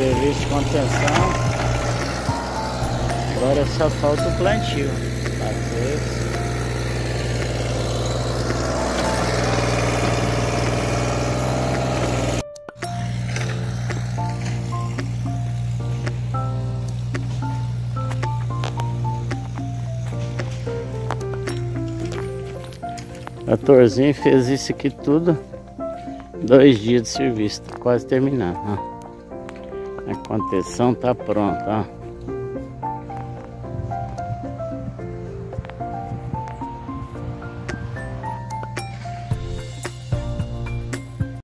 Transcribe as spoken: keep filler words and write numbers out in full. Serviço de contenção. Agora só falta o plantio. Fazer isso. A Torzinho fez isso aqui tudo, dois dias de serviço, tá quase terminando, ó. A contenção tá pronta, ó.